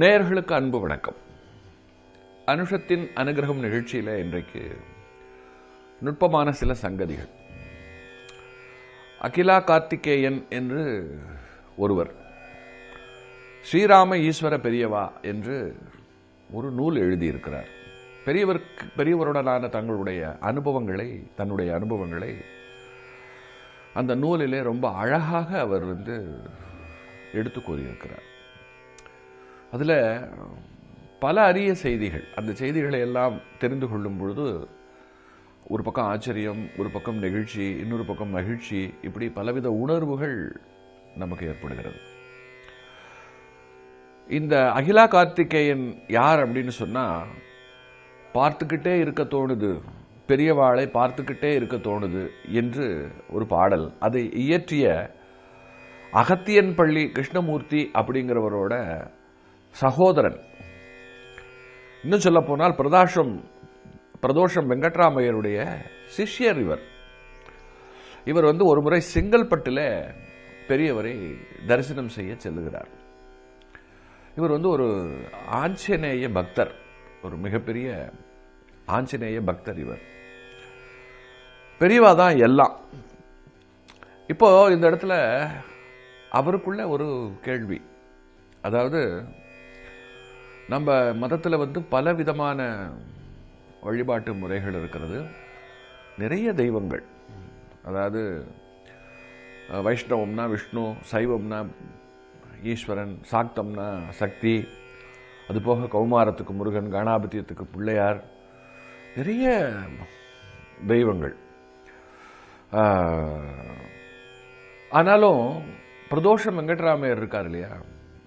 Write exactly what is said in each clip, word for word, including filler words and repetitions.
நேயர்களுக்கு அன்பு வணக்கம். அனுஷத்தின் அனுகிரகம் நிகழ்ச்சியில் இன்றைக்கு நுட்பமான சில சங்கதிகள். அகிலா கார்த்திகேயன் என்று ஒருவர் ஸ்ரீராம ஈஸ்வர பெரியவா என்று ஒரு நூல் எழுதியிருக்கிறார். பெரியவருக்கு பெரியவருடனான தங்களுடைய அனுபவங்களை தன்னுடைய அனுபவங்களை அந்த நூலிலே ரொம்ப அழகாக அவர் வந்து எடுத்து கூறியிருக்கிறார். அதில் பல அரிய செய்திகள். அந்த செய்திகளை எல்லாம் தெரிந்து கொள்ளும் பொழுது ஒரு பக்கம் ஆச்சரியம், ஒரு பக்கம் நெகிழ்ச்சி, இன்னொரு பக்கம் மகிழ்ச்சி, இப்படி பலவித உணர்வுகள் நமக்கு ஏற்படுகிறது. இந்த அகிலா கார்த்திகேயன் யார் அப்படின்னு சொன்னால், பார்த்துக்கிட்டே இருக்க தோணுது, பெரியவாளை பார்த்துக்கிட்டே இருக்க தோணுது என்று ஒரு பாடல். அதை இயற்றிய அகத்தியன் பள்ளி கிருஷ்ணமூர்த்தி அப்படிங்கிறவரோட சகோதரன். இன்னும் சொல்ல போனால் பிரதாஷம் பிரதோஷம் வெங்கட்ராமையருடைய சிஷ்யர் இவர். இவர் வந்து ஒரு முறை செங்கல்பட்டில் பெரியவரை தரிசனம் செய்ய செல்லுகிறார். இவர் வந்து ஒரு ஆஞ்சநேய பக்தர், ஒரு மிகப்பெரிய ஆஞ்சநேய பக்தர். இவர் பெரியவா தான் எல்லாம். இப்போ இந்த இடத்துல அவருக்குள்ள ஒரு கேள்வி, அதாவது நம்ம மதத்தில் வந்து பல விதமான வழிபாட்டு முறைகள் இருக்கிறது, நிறைய தெய்வங்கள். அதாவது வைஷ்ணவம்னா விஷ்ணு, சைவம்னா ஈஸ்வரன், சாக்தம்னா சக்தி, அதுபோக கௌமாரத்துக்கு முருகன், கணாபதியத்துக்கு பிள்ளையார், நிறைய தெய்வங்கள். ஆனாலும் பிரதோஷம் வெங்கட்ராமையர் இருக்கார் இல்லையா,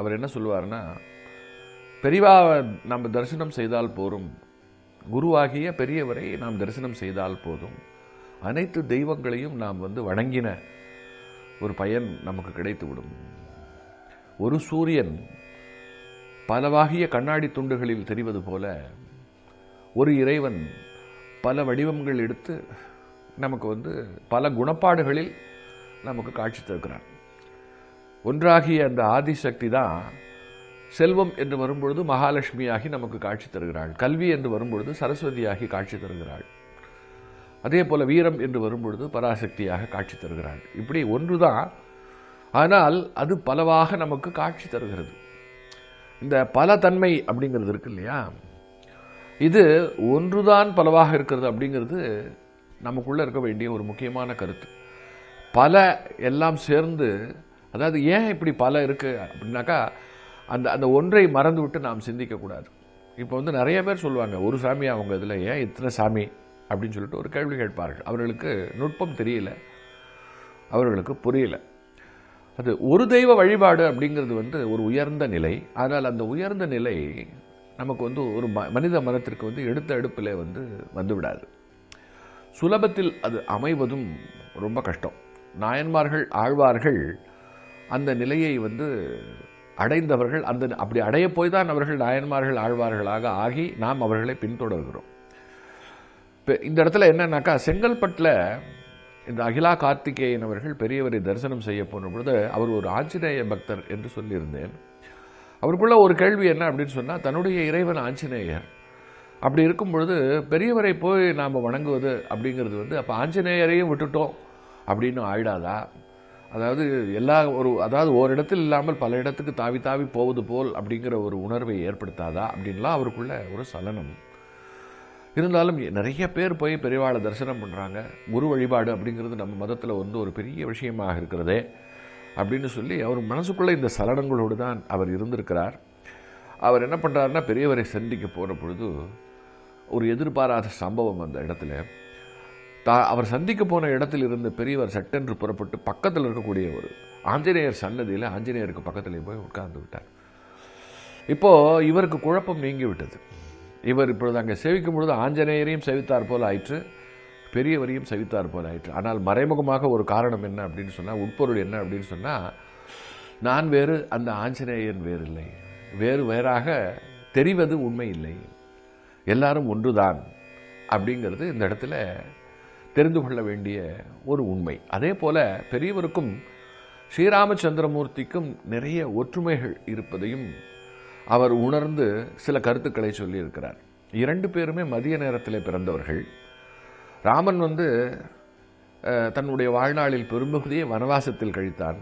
அவர் என்ன சொல்லுவார்னா, பெரியவாவை நாம் தரிசனம் செய்தால் போதும், குருவாகிய பெரியவரை நாம் தரிசனம் செய்தால் போதும், அனைத்து தெய்வங்களையும் நாம் வந்து வணங்கின ஒரு பயன் நமக்கு கிடைத்துவிடும். ஒரு சூரியன் பலவாகிய கண்ணாடி துண்டுகளில் தெரிவது போல ஒரு இறைவன் பல வடிவங்கள் எடுத்து நமக்கு வந்து பல குணப்பாடுகளில் நமக்கு காட்சி தருகிறான். ஒன்றாகிய அந்த ஆதிசக்தி தான் செல்வம் என்று வரும்பொழுது மகாலட்சுமியாகி நமக்கு காட்சி தருகிறாள், கல்வி என்று வரும்பொழுது சரஸ்வதியாகி காட்சி தருகிறாள், அதே போல் வீரம் என்று வரும்பொழுது பராசக்தியாக காட்சி தருகிறாள். இப்படி ஒன்று தான், ஆனால் அது பலவாக நமக்கு காட்சி தருகிறது. இந்த பல தன்மை அப்படிங்கிறது இருக்கு இல்லையா, இது ஒன்றுதான் பலவாக இருக்கிறது அப்படிங்கிறது நமக்குள்ளே இருக்க வேண்டிய ஒரு முக்கியமான கருத்து. பல எல்லாம் சேர்ந்து, அதாவது ஏன் இப்படி பல இருக்குது அப்படின்னாக்கா, அந்த அந்த ஒன்றை மறந்து விட்டு நாம் சிந்திக்கக்கூடாது. இப்போ வந்து நிறைய பேர் சொல்லுவாங்க, ஒரு சாமி அவங்க இதில் ஏன் இத்தனை சாமி அப்படின்னு சொல்லிட்டு ஒரு கேள்வி கேட்பார்கள். அவர்களுக்கு நுட்பம் தெரியல, அவர்களுக்கு புரியல. அது ஒரு தெய்வ வழிபாடு அப்படிங்கிறது வந்து ஒரு உயர்ந்த நிலை. ஆனால் அந்த உயர்ந்த நிலை நமக்கு வந்து ஒரு ம மனித மனத்திற்கு வந்து எடுத்த எடுப்பில் வந்து வந்துவிடாது. சுலபத்தில் அது அமைவதும் ரொம்ப கஷ்டம். நாயன்மார்கள் ஆழ்வார்கள் அந்த நிலையை வந்து அடைந்தவர்கள். அந்த அப்படி அடைய போய் தான் அவர்கள் நாயன்மார்கள் ஆழ்வார்களாக ஆகி நாம் அவர்களை பின்தொடர்கிறோம். இப்போ இந்த இடத்துல என்னன்னாக்கா, செங்கல்பட்டில் இந்த அகிலா கார்த்திகேயன் அவர்கள் பெரியவரை தரிசனம் செய்ய போன பொழுது, அவர் ஒரு ஆஞ்சநேய பக்தர் என்று சொல்லியிருந்தேன். அவருக்குள்ள ஒரு கேள்வி என்ன அப்படின்னு சொன்னால், தன்னுடைய இறைவன் ஆஞ்சநேயர், அப்படி இருக்கும் பொழுது பெரியவரை போய் நாம் வணங்குவது அப்படிங்கிறது வந்து அப்போ ஆஞ்சநேயரையும் விட்டுட்டோம் அப்படின்னு ஆயிடாதா? அதாவது எல்லா ஒரு அதாவது ஓரிடத்தில் இல்லாமல் பல இடத்துக்கு தாவி தாவி போவது போல் அப்படிங்கிற ஒரு உணர்வை ஏற்படுத்தாதா அப்படின்லாம் அவருக்குள்ள ஒரு சலனம். இருந்தாலும் நிறைய பேர் போய் பெரியவாளை தரிசனம் பண்ணுறாங்க, குரு வழிபாடு அப்படிங்கிறது நம்ம மதத்தில் வந்து ஒரு பெரிய விஷயமாக இருக்கிறதே அப்படின்னு சொல்லி அவர் மனசுக்குள்ளே இந்த சலனங்களோடு தான் அவர் இருந்திருக்கிறார். அவர் என்ன பண்ணுறாருன்னா, பெரியவரை சந்திக்க போகிற பொழுது ஒரு எதிர்பாராத சம்பவம். அந்த இடத்துல தா அவர் சந்திக்க போன இடத்தில் இருந்த பெரியவர் சட்டென்று புறப்பட்டு பக்கத்தில் இருக்கக்கூடிய ஒரு ஆஞ்சநேயர் சன்னதியில் ஆஞ்சநேயருக்கு பக்கத்தில் போய் உட்கார்ந்து விட்டார். இப்போது இவருக்கு குழப்பம் நீங்கிவிட்டது. இவர் இப்பொழுது அங்கே சேவிக்கும் பொழுது ஆஞ்சநேயரையும் சேவித்தார் போல் ஆயிற்று, பெரியவரையும் சேவித்தார் போல் ஆயிற்று. ஆனால் மறைமுகமாக ஒரு காரணம் என்ன அப்படின்னு சொன்னால், உட்பொருள் என்ன அப்படின்னு சொன்னால், நான் வேறு, அந்த ஆஞ்சநேயன் வேறு இல்லை, வேறு வேறாக தெரிவது உண்மை இல்லை, எல்லாரும் ஒன்றுதான் அப்படிங்கிறது இந்த இடத்துல தெரிந்து கொள்ள வேண்டிய ஒரு உண்மை. அதே போல பெரியவருக்கும் ஸ்ரீராமச்சந்திரமூர்த்திக்கும் நிறைய ஒற்றுமைகள் இருப்பதையும் அவர் உணர்ந்து சில கருத்துக்களை சொல்லியிருக்கிறார். இரண்டு பேருமே மதிய நேரத்தில் பிறந்தவர்கள். ராமன் வந்து தன்னுடைய வாழ்நாளில் பெரும்பகுதியை வனவாசத்தில் கழித்தான்.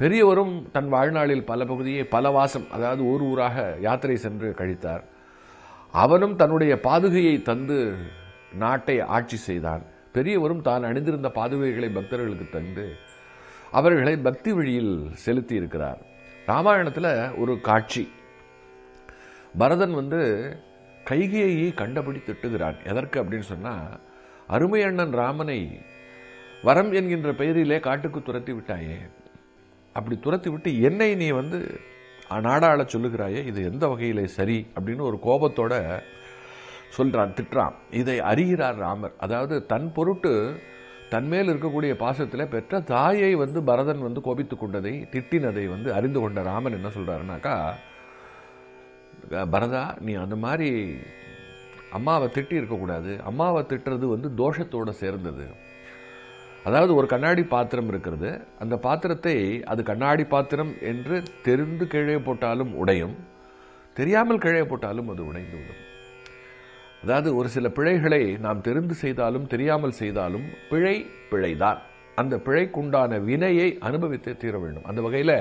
பெரியவரும் தன் வாழ்நாளில் பல பகுதியை பலவாசம், அதாவது ஊர் ஊராக யாத்திரை சென்று கழித்தார். அவனும் தன்னுடைய பாதுகையை தந்து நாட்டை ஆட்சி செய்தான். பெரியவரும் தான் அணிந்திருந்த பாதுகைகளை பக்தர்களுக்கு தந்து அவர்களை பக்தி வழியில் செலுத்தி இருக்கிறார். ராமாயணத்தில் ஒரு காட்சி, பரதன் வந்து கைகையை கண்டபடி திட்டுகிறான். எதற்கு அப்படின்னு சொன்னால், அருமையண்ணன் ராமனை வரம் என்கின்ற பெயரிலே காட்டுக்கு துரத்தி விட்டாயே, அப்படி துரத்தி விட்டு என்னை நீ வந்து நாடாள சொல்லுகிறாயே, இது எந்த வகையிலே சரி அப்படின்னு ஒரு கோபத்தோட சொல்கிறான், திட்டுறான். இதை அறிகிறார் ராமர். அதாவது தன் பொருட்டு தன்மேல் இருக்கக்கூடிய பாசத்தில் பெற்ற தாயை வந்து பரதன் வந்து கோபித்து கொண்டதை திட்டினதை வந்து அறிந்து கொண்ட ராமன் என்ன சொல்கிறாருனாக்கா, பரதா நீ அந்த மாதிரி அம்மாவை திட்டி இருக்கக்கூடாது, அம்மாவை திட்டுறது வந்து தோஷத்தோடு சேர்ந்தது. அதாவது ஒரு கண்ணாடி பாத்திரம் இருக்கிறது, அந்த பாத்திரத்தை அது கண்ணாடி பாத்திரம் என்று தெரிந்து கீழே போட்டாலும் உடையும், தெரியாமல் கீழே போட்டாலும் அது உடைந்து விடும். அதாவது ஒரு சில பிழைகளை நாம் தெரிந்து செய்தாலும் தெரியாமல் செய்தாலும் பிழை பிழைதான், அந்த பிழைக்குண்டான வினையை அனுபவித்து தீர வேண்டும். அந்த வகையில்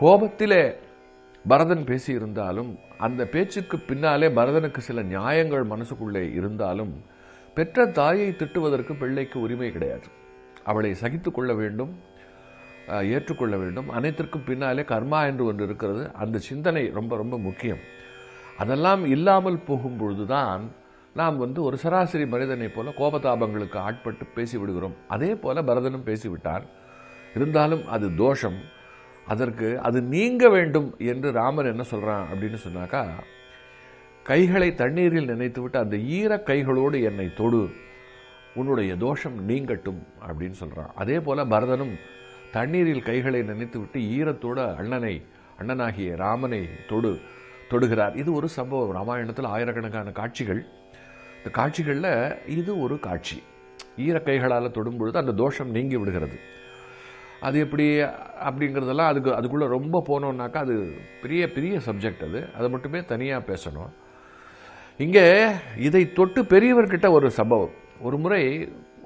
கோபத்திலே பரதன் பேசியிருந்தாலும் அந்த பேச்சுக்கு பின்னாலே பரதனுக்கு சில நியாயங்கள் மனசுக்குள்ளே இருந்தாலும் பெற்ற தாயை திட்டுவதற்கு பிள்ளைக்கு உரிமை கிடையாது. அவளை சகித்து கொள்ள வேண்டும், ஏற்றுக்கொள்ள வேண்டும். அனைத்திற்கும் பின்னாலே கர்மா என்று ஒன்று இருக்கிறது. அந்த சிந்தனை ரொம்ப ரொம்ப முக்கியம். அதெல்லாம் இல்லாமல் போகும்பொழுதுதான் நாம் வந்து ஒரு சராசரி மனிதனை போல கோபதாபங்களுக்கு ஆட்பட்டு பேசிவிடுகிறோம். அதே போல பரதனும் பேசிவிட்டார். இருந்தாலும் அது தோஷம், அதற்கு அது நீங்க வேண்டும் என்று ராமர் என்ன சொல்கிறான் அப்படின்னு சொன்னாக்கா, கைகளை தண்ணீரில் நினைத்து விட்டு அந்த ஈர கைகளோடு என்னை தொடு, உன்னுடைய தோஷம் நீங்கட்டும் அப்படின்னு சொல்கிறான். அதே போல் பரதனும் தண்ணீரில் கைகளை நினைத்து விட்டு ஈரத்தோடு அண்ணனை அண்ணனாகிய ராமனை தொடு தொடுகிறார். இது ஒரு சம்பவம். ராமாயணத்தில் ஆயிரக்கணக்கான காட்சிகள். இந்த காட்சிகளில் இது ஒரு காட்சி. ஈர கைகளால் தொடும்பொழுது அந்த தோஷம் நீங்கி விடுகிறது. அது எப்படி அப்படிங்கிறதெல்லாம் அதுக்கு அதுக்குள்ளே ரொம்ப போனோம்னாக்கா அது பெரிய பெரிய சப்ஜெக்ட். அது அதை மட்டுமே தனியாக பேசணும். இங்கே இதை தொட்டு பெரியவர்கிட்ட ஒரு சம்பவம். ஒரு முறை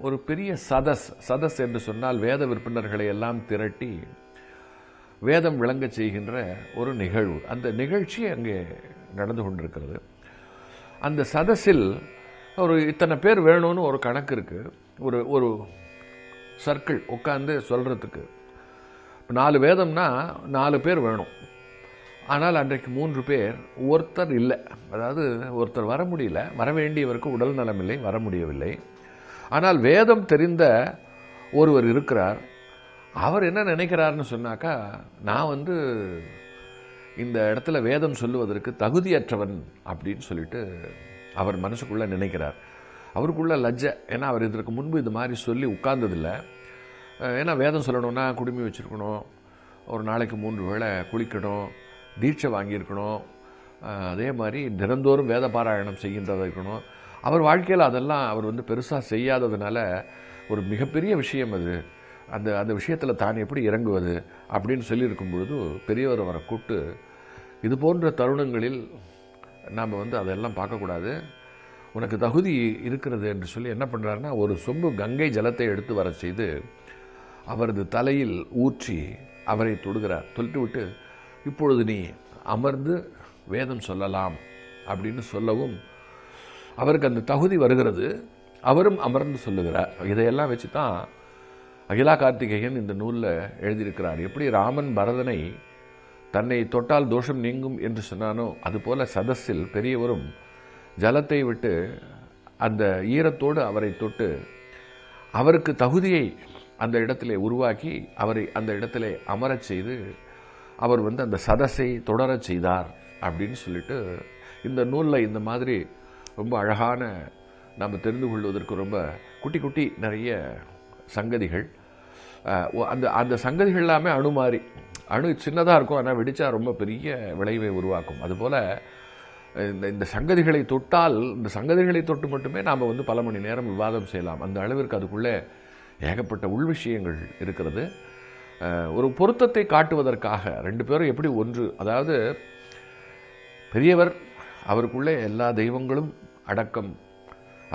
ஒரு பெரிய சதஸ், சதஸ் என்று சொன்னால் வேத விற்பனர்களை எல்லாம் திரட்டி வேதம் விளங்க செய்கின்ற ஒரு நிகழ்வு, அந்த நிகழ்ச்சி அங்கே நடந்து கொண்டிருக்கிறது. அந்த சதஸில் ஒரு இத்தனை பேர் வேணும்னு ஒரு கணக்கு இருக்குது. ஒரு ஒரு சர்க்கிள் உட்காந்து சொல்கிறதுக்கு நாலு வேதம்னா நாலு பேர் வேணும். ஆனால் அன்றைக்கு மூன்று பேர், ஒருத்தர் இல்லை. அதாவது ஒருத்தர் வர முடியல, வர வேண்டியவருக்கு உடல் நலமில்லை, வர முடியவில்லை. ஆனால் வேதம் தெரிந்த ஒருவர் இருக்கிறார். அவர் என்ன நினைக்கிறார்னு சொன்னாக்கா, நான் வந்து இந்த இடத்துல வேதம் சொல்லுவதற்கு தகுதியற்றவன் அப்படின்னு சொல்லிட்டு அவர் மனசுக்குள்ளே நினைக்கிறார். அவருக்குள்ள லஜ்ஜ, ஏன்னா அவர் இதற்கு முன்பு இது மாதிரி சொல்லி உட்கார்ந்ததில்லை. ஏன்னா வேதம் சொல்லணும்னா குடுமி வச்சுருக்கணும், ஒரு நாளைக்கு மூன்று வேளை குளிக்கணும், தீட்சை வாங்கியிருக்கணும், அதே மாதிரி தினந்தோறும் வேத பாராயணம் செய்கின்றதாக இருக்கணும். அவர் வாழ்க்கையில் அதெல்லாம் அவர் வந்து பெருசாக செய்யாததுனால ஒரு மிகப்பெரிய விஷயம் அது. அந்த அந்த விஷயத்தில் தான் எப்படி இறங்குவது அப்படின்னு சொல்லியிருக்கும் பொழுது பெரியவர் அவரை கூப்பிட்டு, இது போன்ற தருணங்களில் நாம் வந்து அதெல்லாம் பார்க்கக்கூடாது, உனக்கு தகுதி இருக்கிறது என்று சொல்லி என்ன பண்ணுறாருன்னா, ஒரு சொம்பு கங்கை ஜலத்தை எடுத்து வர செய்து அவரது தலையில் ஊற்றி அவரை தொடுகிறார். தொட்டு விட்டு, இப்பொழுது நீ அமர்ந்து வேதம் சொல்லலாம் அப்படின்னு சொல்லவும் அவருக்கு அந்த தகுதி வருகிறது. அவரும் அமர்ந்து சொல்லுகிறார். இதையெல்லாம் வச்சு தான் அகிலா கார்த்திகேயன் இந்த நூலில் எழுதியிருக்கிறார். எப்படி ராமன் பரதனை தன்னை தொட்டால் தோஷம் நீங்கும் என்று சொன்னானோ அதுபோல சதஸில் பெரியவரும் ஜலத்தை விட்டு அந்த ஈரத்தோடு அவரை தொட்டு அவருக்கு தகுதியை அந்த இடத்திலே உருவாக்கி அவரை அந்த இடத்திலே அமரச் செய்து அவர் வந்து அந்த சதஸை தொடரச் செய்தார் அப்படின்னு சொல்லிட்டு இந்த நூலில் இந்த மாதிரி ரொம்ப அழகான நம்ம தெரிந்து கொள்வதற்கு ரொம்ப குட்டி குட்டி நிறைய சங்கதிகள். அந்த அந்த சங்கதிகள் எல்லாமே அணு மாதிரி, அணு சின்னதாக இருக்கும், ஆனால் வெடித்தா ரொம்ப பெரிய விளைவை உருவாக்கும். அதுபோல் இந்த இந்த சங்கதிகளை தொட்டால், இந்த சங்கதிகளை தொட்டு மட்டுமே நாம் வந்து பல மணி நேரம் விவாதம் செய்யலாம். அந்த அளவிற்கு அதுக்குள்ளே ஏகப்பட்ட உள் விஷயங்கள் இருக்கிறது. ஒரு பொருத்தத்தை காட்டுவதற்காக ரெண்டு பேரும் எப்படி ஒன்று, அதாவது பெரியவர், அவருக்குள்ளே எல்லா தெய்வங்களும் அடக்கம்.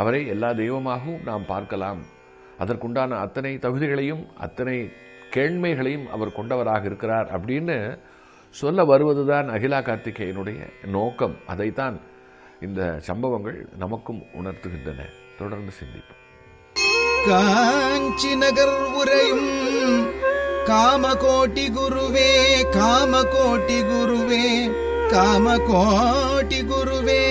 அவரை எல்லா தெய்வமாகவும் நாம் பார்க்கலாம். அதற்குண்டான அத்தனை தகுதிகளையும் அத்தனை கேண்மைகளையும் அவர் கொண்டவராக இருக்கிறார் அப்படின்னு சொல்ல வருவதுதான் அகிலா கார்த்திகேயனுடைய நோக்கம். அதைத்தான் இந்த சம்பவங்கள் நமக்கும் உணர்த்துகின்றன. தொடர்ந்து சிந்திப்போம். காஞ்சி நகர் உரையும் காமகோட்டி குருவே, காமகோட்டி குருவே, காமகோட்டி குருவே.